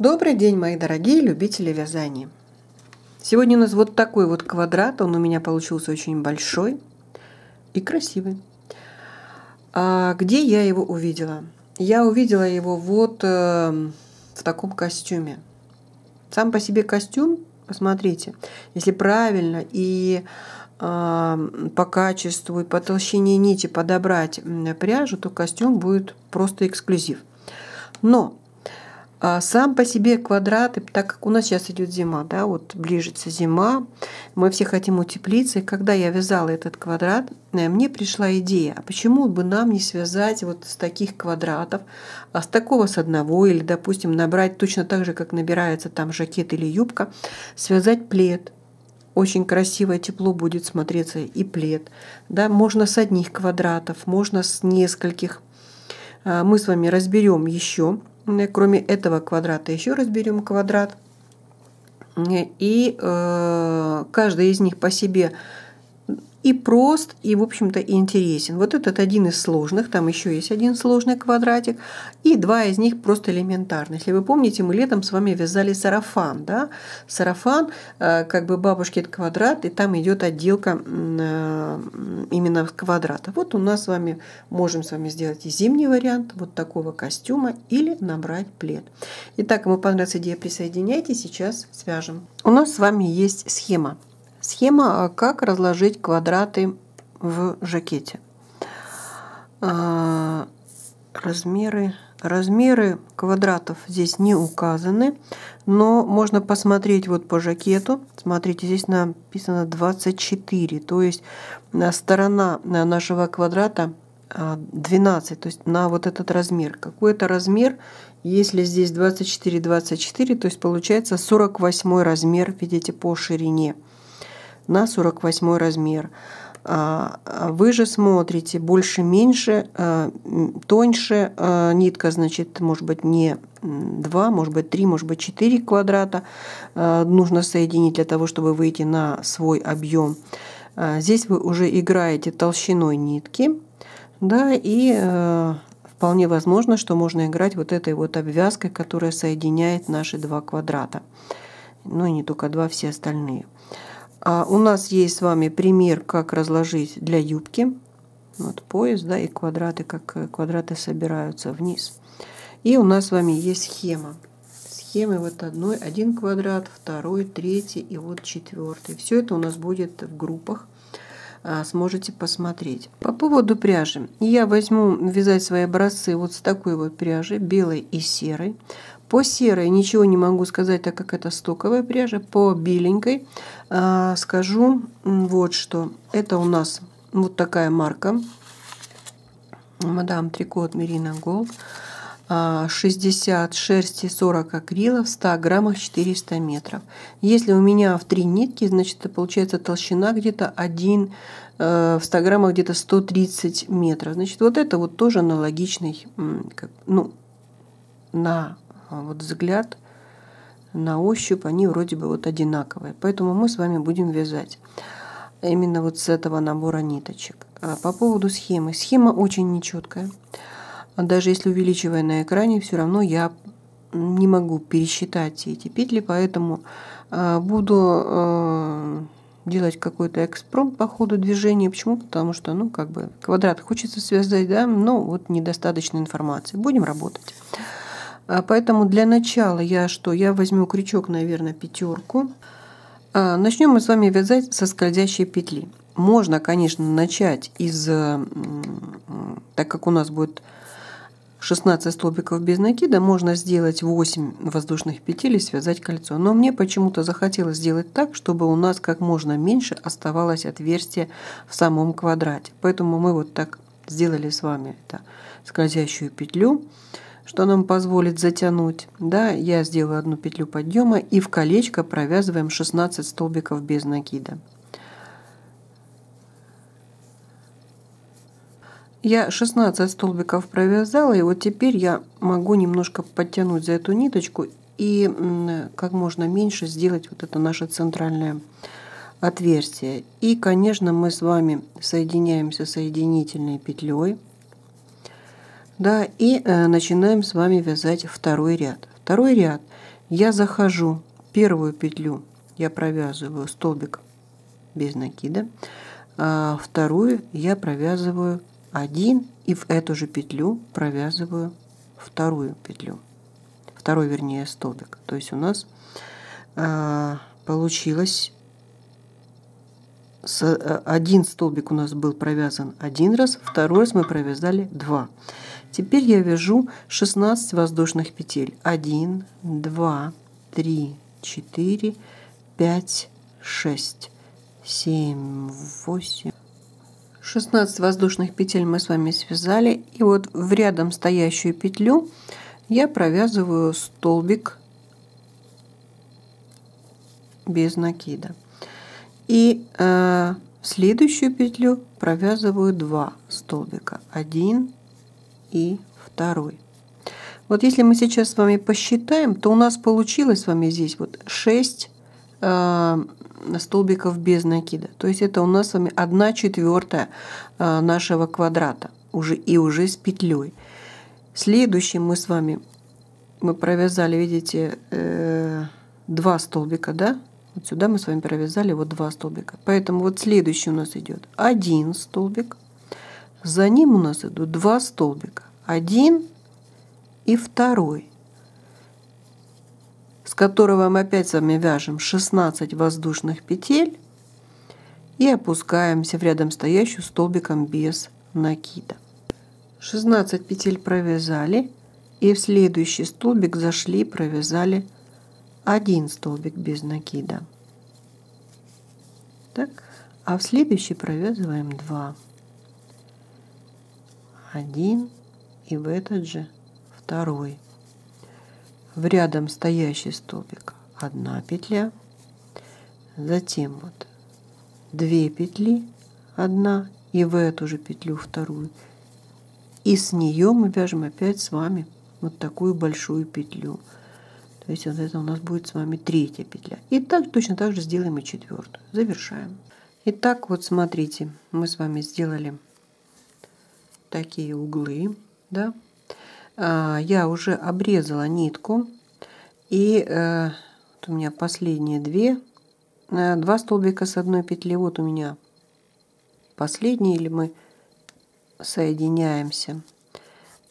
Добрый день, мои дорогие любители вязания! Сегодня у нас вот такой вот квадрат, он у меня получился очень большой и красивый. А где я его увидела? Я увидела его вот в таком костюме. Сам по себе костюм, посмотрите, если правильно и по качеству, и по толщине нити подобрать пряжу, то костюм будет просто эксклюзив. Но сам по себе квадраты, так как у нас сейчас идет зима, да, вот ближется зима, мы все хотим утеплиться. И когда я вязала этот квадрат, мне пришла идея, а почему бы нам не связать вот с таких квадратов, а с такого с одного, или, допустим, набрать точно так же, как набирается там жакет или юбка, связать плед. Очень красивое тепло будет смотреться и плед. Да, можно с одних квадратов, можно с нескольких. Мы с вами разберем еще. Кроме этого квадрата еще разберем квадрат. И каждый из них по себе и прост, и, в общем-то, интересен. Вот этот один из сложных, там еще есть один сложный квадратик, и два из них просто элементарные. Если вы помните, мы летом с вами вязали сарафан, да? Сарафан, как бы бабушкин квадрат, и там идет отделка именно квадрата. Вот у нас с вами, можем с вами сделать и зимний вариант вот такого костюма, или набрать плед. Итак, кому понравилась идея, присоединяйтесь, сейчас свяжем. У нас с вами есть схема. Схема, как разложить квадраты в жакете. Размеры квадратов здесь не указаны, но можно посмотреть вот по жакету. Смотрите, здесь написано 24, то есть сторона нашего квадрата 12, то есть на вот этот размер. Какой это размер? Если здесь 24, то есть получается 48 размер, видите, по ширине. На 48 размер. Вы же смотрите больше-меньше, тоньше нитка, значит, может быть, не 2, может быть, 3, может быть, 4 квадрата нужно соединить для того, чтобы выйти на свой объем. Здесь вы уже играете толщиной нитки, да, и вполне возможно, что можно играть вот этой вот обвязкой, которая соединяет наши два квадрата. Ну и не только два, все остальные. У нас есть с вами пример, как разложить для юбки. Вот пояс, да, и квадраты, как квадраты собираются вниз. И у нас с вами есть схема. Схемы вот один квадрат, второй, третий и вот четвертый. Все это у нас будет в группах. Сможете посмотреть. По поводу пряжи. Я возьму вязать свои образцы вот с такой вот пряжи, белой и серой. По серой ничего не могу сказать, так как это стоковая пряжа. По беленькой скажу вот что. Это у нас вот такая марка. Мадам Трикот Мерина Голд. 60 шерсти, 40 акрилов, 100 граммах, 400 метров. Если у меня в 3 нитки, значит, это получается толщина где-то 1, в 100 граммах где-то 130 метров. Значит, вот это вот тоже аналогичный, ну, на вот взгляд, на ощупь, они вроде бы вот одинаковые. Поэтому мы с вами будем вязать именно вот с этого набора ниточек. По поводу схемы. Схема очень нечеткая. Даже если увеличивая на экране, все равно я не могу пересчитать эти петли, поэтому буду делать какой-то экспромт по ходу движения. Почему? Потому что, ну, как бы квадрат хочется связать, да, но вот недостаточно информации. Будем работать. Поэтому для начала я возьму крючок, наверное, 5. Начнем мы с вами вязать со скользящей петли. Можно, конечно, начать так как у нас будет 16 столбиков без накида, можно сделать 8 воздушных петель и связать кольцо. Но мне почему-то захотелось сделать так, чтобы у нас как можно меньше оставалось отверстие в самом квадрате. Поэтому мы вот так сделали с вами это скользящую петлю, что нам позволит затянуть. Да, я сделаю одну петлю подъема и в колечко провязываем 16 столбиков без накида. Я 16 столбиков провязала, и вот теперь я могу немножко подтянуть за эту ниточку и как можно меньше сделать вот это наше центральное отверстие. И, конечно, мы с вами соединяемся соединительной петлей, да, и начинаем с вами вязать второй ряд. Второй ряд я захожу, первую петлю я провязываю столбик без накида, а вторую я провязываю один и в эту же петлю провязываю вторую петлю, второй вернее столбик. То есть у нас получилось, один столбик у нас был провязан один раз, второй раз мы провязали два. Теперь я вяжу 16 воздушных петель. 1, 2, 3, 4, 5, 6, 7, 8. 16 воздушных петель мы с вами связали. И вот в рядом стоящую петлю я провязываю столбик без накида. И в следующую петлю провязываю 2 столбика. 1 и 2. Вот если мы сейчас с вами посчитаем, то у нас получилось с вами здесь вот 6 столбиков без накида. То есть это у нас с вами 1/4 нашего квадрата уже с петлей. Следующим мы с вами провязали, видите, 2 столбика, да? Вот сюда мы с вами провязали вот 2 столбика. Поэтому вот следующий у нас идет 1 столбик. За ним у нас идут 2 столбика. 1 и 2. С которого мы опять с вами вяжем 16 воздушных петель. И опускаемся в рядом стоящую столбиком без накида. 16 петель провязали. И в следующий столбик зашли, провязали 1 столбик без накида. Так, а в следующий провязываем 2. 1 и в этот же 2. В рядом стоящий столбик 1 петля, затем вот 2 петли, 1 и в эту же петлю 2. И с нее мы вяжем опять с вами вот такую большую петлю. То есть вот это у нас будет с вами 3-я петля. И так точно так же сделаем и 4-ю. Завершаем. Итак, вот смотрите, мы с вами сделали такие углы, да? Я уже обрезала нитку, и вот у меня последние 2 столбика с одной петли. Вот у меня последние, или мы соединяемся,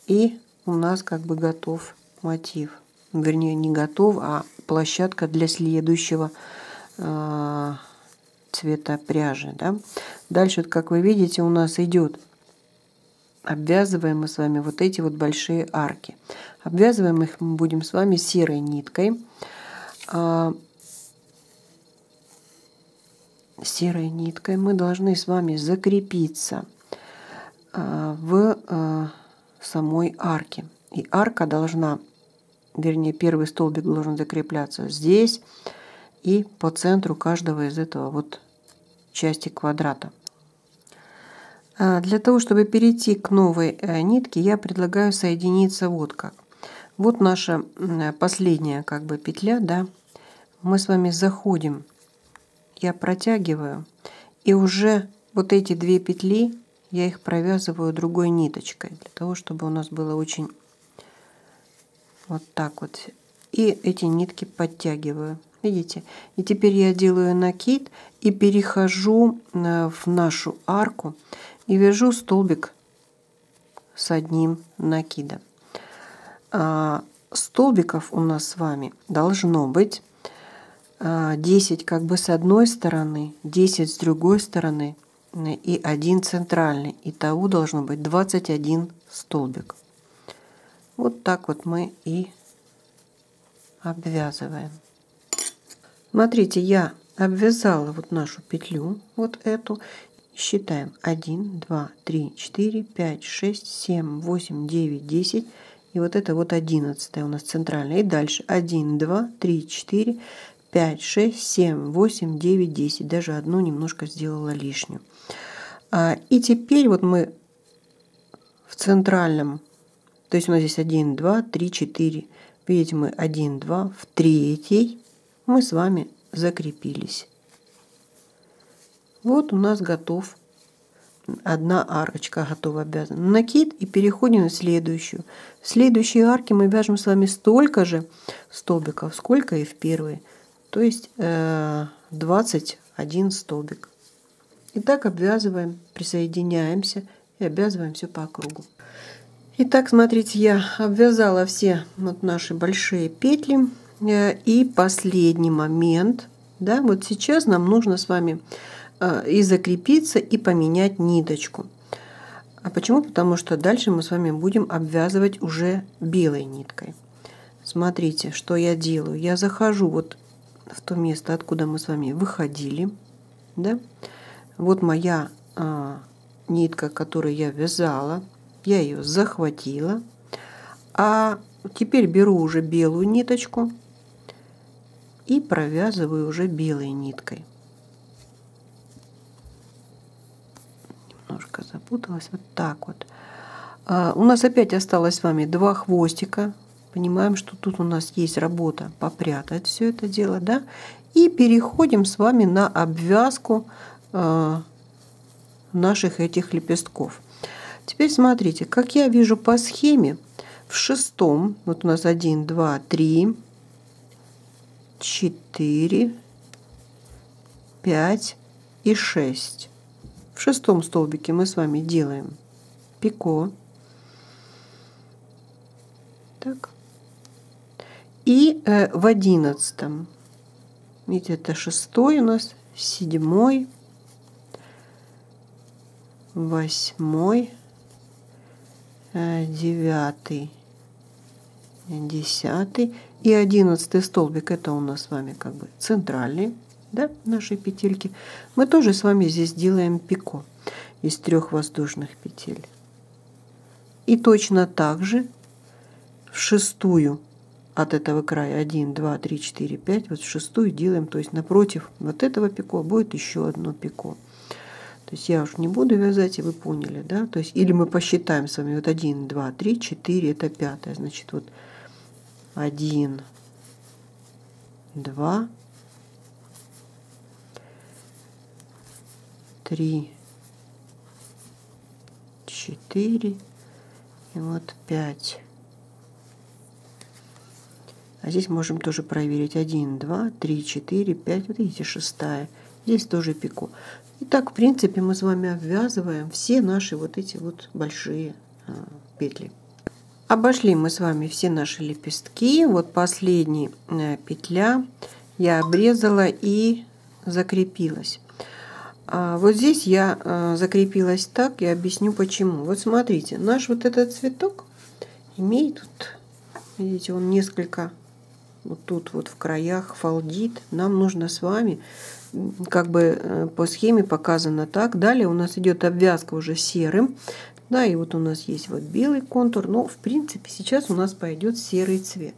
и у нас как бы готов мотив. Вернее, не готов, а площадка для следующего цвета пряжи. Да? Дальше, как вы видите, у нас идет, обвязываем мы с вами вот эти вот большие арки. Обвязываем их мы будем с вами серой ниткой. Серой ниткой мы должны с вами закрепиться в самой арке. И арка должна, вернее, первый столбик должен закрепляться здесь и по центру каждого из этого вот части квадрата. Для того, чтобы перейти к новой нитке, я предлагаю соединиться вот как. Вот наша последняя как бы петля, да. Мы с вами заходим, я протягиваю, и уже вот эти 2 петли я их провязываю другой ниточкой, для того, чтобы у нас было очень вот так вот. И эти нитки подтягиваю. Видите? И теперь я делаю накид и перехожу в нашу арку и вяжу столбик с одним накидом. Столбиков у нас с вами должно быть 10 как бы с одной стороны, 10 с другой стороны и 1 центральный. Итого должно быть 21 столбик. Вот так вот мы и обвязываем. Смотрите, я обвязала вот нашу петлю, вот эту. Считаем 1, 2, 3, 4, 5, 6, 7, 8, 9, 10. И вот это вот 11-я у нас центральная. И дальше 1, 2, 3, 4, 5, 6, 7, 8, 9, 10. Даже одну немножко сделала лишнюю. И теперь вот мы в центральном. То есть у нас здесь 1, 2, 3, 4. Видите, мы 1, 2, в 3-й мы с вами закрепились. Вот у нас готов одна арочка готова обвязана. Накид и переходим в следующую. В следующей арке мы вяжем с вами столько же столбиков, сколько и в первой. То есть 21 столбик. И так обвязываем, присоединяемся и обвязываем все по кругу. Итак, смотрите, я обвязала все вот наши большие петли. И последний момент, да, вот сейчас нам нужно с вами и закрепиться, и поменять ниточку. А почему? Потому что дальше мы с вами будем обвязывать уже белой ниткой. Смотрите, что я делаю. Я захожу вот в то место, откуда мы с вами выходили, да? Вот моя нитка, которую я вязала, я ее захватила, а теперь беру уже белую ниточку и провязываю уже белой ниткой. Немножко запуталась, вот так вот. У нас опять осталось с вами 2 хвостика. Понимаем, что тут у нас есть работа попрятать все это дело, да? И переходим с вами на обвязку наших этих лепестков. Теперь смотрите, как я вижу по схеме, в 6-м, вот у нас 1, 2, 3, 4, 5 и 6. В 6-м столбике мы с вами делаем пико. Так. И в 11-м, видите, это 6-й у нас, 7-й, 8-й, 9-й, 10 и 11 столбик, это у нас с вами как бы центральный, да, нашей петельки. Мы тоже с вами здесь делаем пико из 3 воздушных петель. И точно так же в 6-ю от этого края 1, 2, 3, 4, 5, вот в 6-ю делаем, то есть напротив вот этого пико будет еще одно пико. То есть я уж не буду вязать, и вы поняли, да? То есть или мы посчитаем с вами вот 1, 2, 3, 4, это 5, значит вот 1, 2, 3, 4 и вот 5. А здесь можем тоже проверить 1, 2, 3, 4, 5, вот видите, 6-я. Здесь тоже пико. И так, в принципе, мы с вами обвязываем все наши вот эти вот большие петли. Обошли мы с вами все наши лепестки. Вот последняя петля я обрезала и закрепилась. Вот здесь я закрепилась так, я объясню почему. Вот смотрите, наш вот этот цветок имеет, вот, видите, он несколько вот тут вот в краях фалдит. Нам нужно с вами... как бы по схеме показано так. Далее у нас идет обвязка уже серым, да, и вот у нас есть вот белый контур, но в принципе сейчас у нас пойдет серый цвет.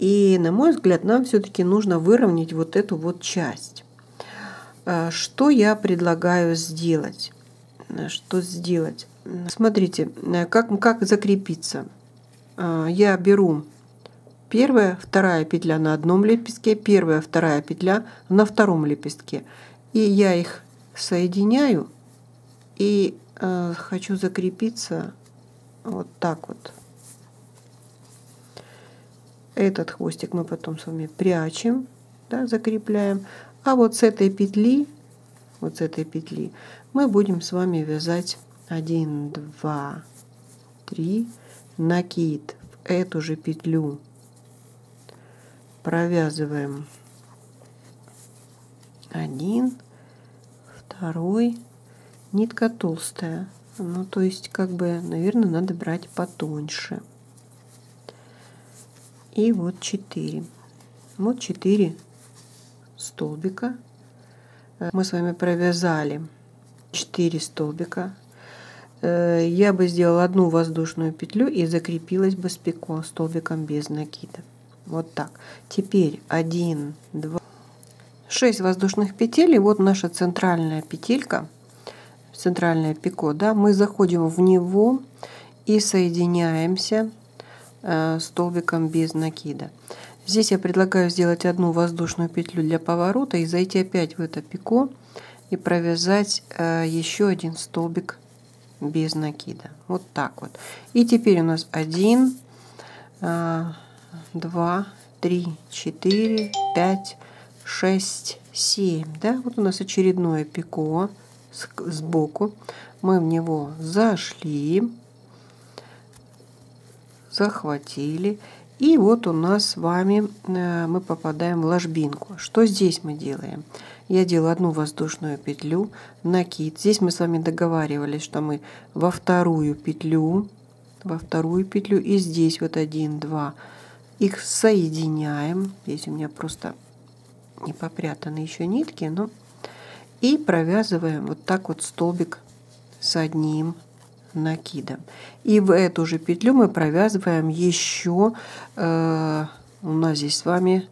И на мой взгляд, нам все-таки нужно выровнять вот эту вот часть. Что я предлагаю сделать? Что сделать? Смотрите, как закрепиться. Я беру... 1-я, 2-я петля на одном лепестке, 1-я, 2-я петля на втором лепестке. И я их соединяю и хочу закрепиться вот так вот. Этот хвостик мы потом с вами прячем, да, закрепляем. А вот с этой петли, мы будем с вами вязать 1, 2, 3, накид в эту же петлю. Провязываем 1, 2, нитка толстая, ну то есть как бы, наверное, надо брать потоньше. И вот 4, вот 4 столбика мы с вами провязали, 4 столбика. Я бы сделала 1 воздушную петлю и закрепилась бы с пико столбиком без накида. Вот так. Теперь 1, 2, 6 воздушных петель. И вот наша центральная петелька, центральное пико, да, мы заходим в него и соединяемся столбиком без накида. Здесь я предлагаю сделать 1 воздушную петлю для поворота и зайти опять в это пико. и провязать еще один столбик без накида. Вот так вот. И теперь у нас 1, 2, 3, 4, 5, 6, 7. Да? Вот у нас очередное пико сбоку. Мы в него зашли, захватили. И вот у нас с вами мы попадаем в ложбинку. Что здесь мы делаем? Я делаю одну воздушную петлю, накид. Здесь мы с вами договаривались, что мы во вторую петлю и здесь вот 1, 2. Их соединяем. Здесь у меня просто не попрятаны еще нитки, но и провязываем вот так вот столбик с одним накидом. И в эту же петлю мы провязываем еще у нас здесь с вами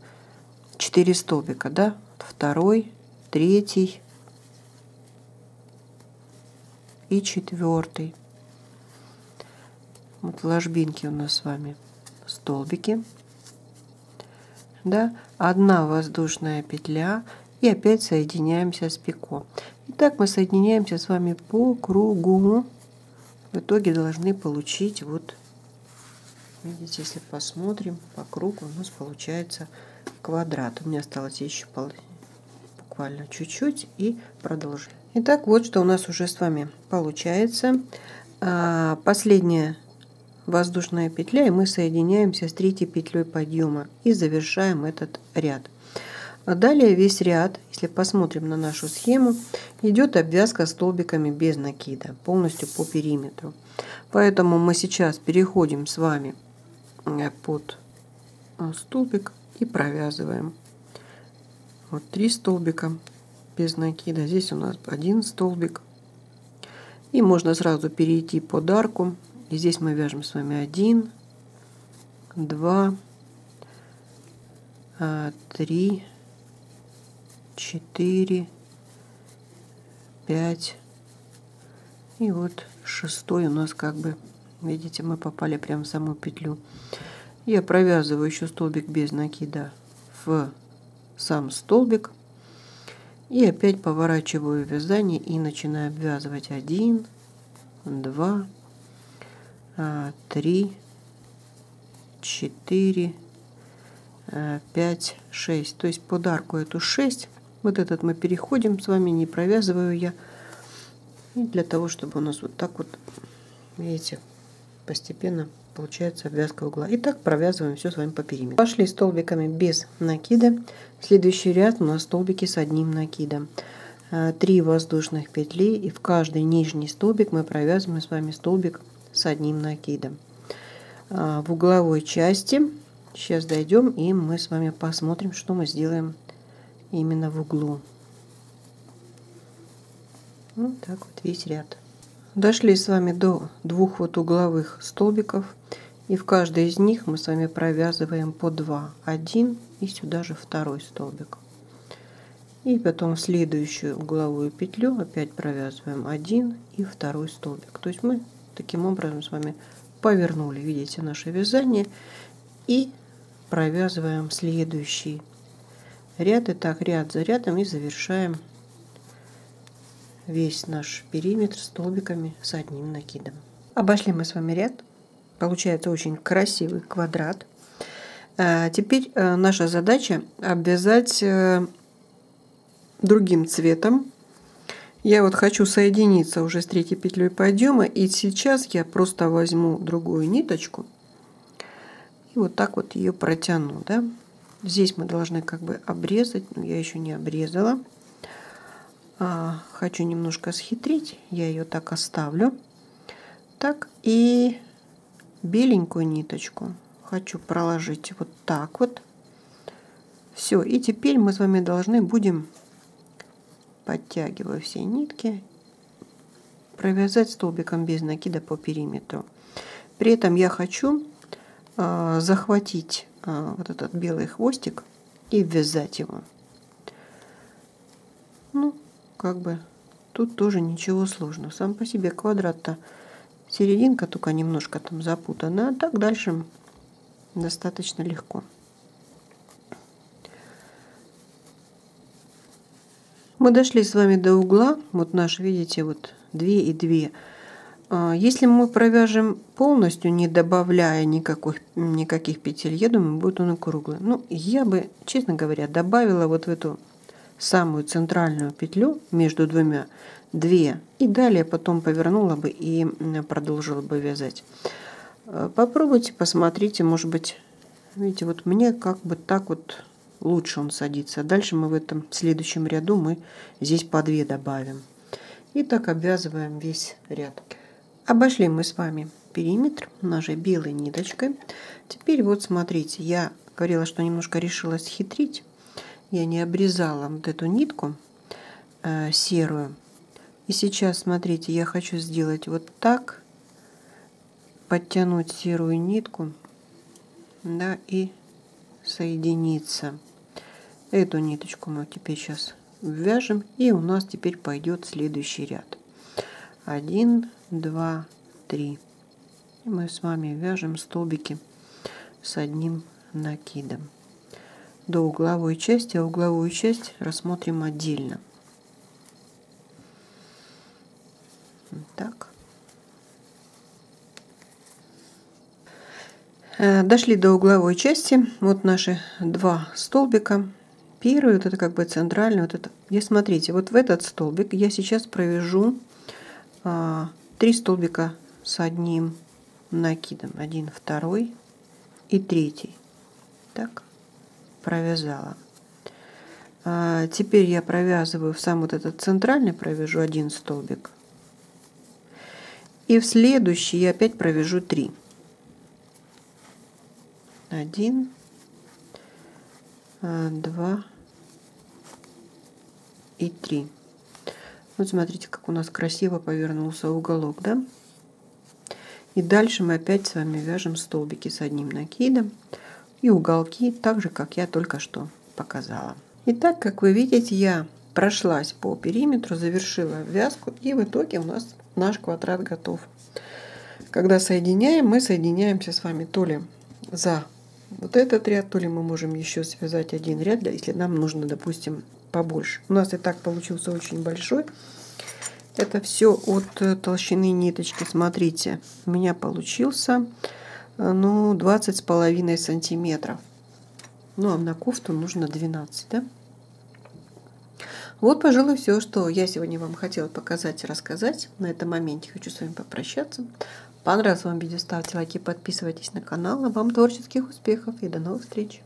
4 столбика, да? Второй, третий и четвертый. Вот ложбинки у нас с вами столбики, да? Одна воздушная петля и опять соединяемся с пико. И так мы соединяемся с вами по кругу. В итоге должны получить, вот видите, если посмотрим по кругу, у нас получается квадрат. У меня осталось еще буквально чуть-чуть, и продолжим. Итак, вот что у нас уже с вами получается. Последняя воздушная петля, и мы соединяемся с третьей петлей подъема и завершаем этот ряд. А далее весь ряд, если посмотрим на нашу схему, идет обвязка столбиками без накида, полностью по периметру. Поэтому мы сейчас переходим с вами под столбик и провязываем. Вот 3 столбика без накида, здесь у нас 1 столбик. И можно сразу перейти под арку. И здесь мы вяжем с вами 1, 2, 3, 4, 5 и вот 6 у нас, как бы видите, мы попали прям в саму петлю. Я провязываю еще столбик без накида в сам столбик и опять поворачиваю вязание и начинаю обвязывать 1, 2, 3, 4, 5, 6, то есть под арку эту 6. Вот этот мы переходим с вами, не провязываю я. И для того, чтобы у нас вот так вот, видите, постепенно получается обвязка угла. И так провязываем все с вами по периметру. Пошли столбиками без накида. Следующий ряд у нас столбики с одним накидом. 3 воздушных петли, и в каждый нижний столбик мы провязываем с вами столбик с одним накидом. В угловой части сейчас дойдем, и мы с вами посмотрим, что мы сделаем именно в углу. Вот так вот весь ряд. Дошли с вами до 2 вот угловых столбиков, и в каждый из них мы с вами провязываем по 2. 1 и сюда же 2 столбик. И потом в следующую угловую петлю опять провязываем 1 и 2 столбик. То есть мы таким образом с вами повернули, видите, наше вязание, и провязываем следующий ряд. И так ряд за рядом, и завершаем весь наш периметр столбиками с одним накидом. Обошли мы с вами ряд, получается очень красивый квадрат. Теперь наша задача обвязать другим цветом. Я вот хочу соединиться уже с третьей петлей подъема, и сейчас я просто возьму другую ниточку и вот так вот ее протяну, да? Здесь мы должны как бы обрезать, но я еще не обрезала. Хочу немножко схитрить, я ее так оставлю. Так, и беленькую ниточку хочу проложить вот так вот. Все, и теперь мы с вами должны будем, подтягивая все нитки, провязать столбиком без накида по периметру. При этом я хочу захватить вот этот белый хвостик и ввязать его. Ну, как бы тут тоже ничего сложного. Сам по себе квадрат-то, серединка только немножко там запутана, а так дальше достаточно легко. Мы дошли с вами до угла, вот наш, видите, вот 2 и 2. Если мы провяжем полностью, не добавляя никаких петель, я думаю, будет он и круглый. Ну, я бы, честно говоря, добавила вот в эту самую центральную петлю между двумя 2 и далее потом повернула бы и продолжила бы вязать. Попробуйте, посмотрите, может быть, видите, вот мне как бы так вот лучше он садится. Дальше мы в этом следующем ряду мы здесь по 2 добавим. И так обвязываем весь ряд. Обошли мы с вами периметр нашей белой ниточкой. Теперь вот смотрите, я говорила, что немножко решила схитрить. Я не обрезала вот эту нитку серую. И сейчас, смотрите, я хочу сделать вот так. Подтянуть серую нитку, да, и соединиться. Эту ниточку мы теперь сейчас вяжем, и у нас теперь пойдет следующий ряд. 1, 2, 3. И мы с вами вяжем столбики с одним накидом до угловой части, а угловую часть рассмотрим отдельно. Так. Дошли до угловой части. Вот наши 2 столбика. Первый, вот это как бы центральный, вот это. И смотрите, вот в этот столбик я сейчас провяжу 3 столбика с одним накидом. 1, 2 и 3. Так, провязала. Теперь я провязываю в сам вот этот центральный, провяжу 1 столбик. И в следующий я опять провяжу 3. 1, 2 и 3. Вот смотрите, как у нас красиво повернулся уголок, да? И дальше мы опять с вами вяжем столбики с одним накидом и уголки, так же, как я только что показала. Итак, как вы видите, я прошлась по периметру, завершила вязку, и в итоге у нас наш квадрат готов. Когда соединяем, мы соединяемся с вами то ли за вот этот ряд, то ли мы можем еще связать один ряд, если нам нужно, допустим, побольше. У нас и так получился очень большой. Это все от толщины ниточки. Смотрите, у меня получился, ну, 20,5 сантиметров. Ну, а на кофту нужно 12, да? Вот, пожалуй, все, что я сегодня вам хотела показать и рассказать. На этом моменте хочу с вами попрощаться. Понравилось вам видео, ставьте лайки, подписывайтесь на канал. А вам творческих успехов и до новых встреч!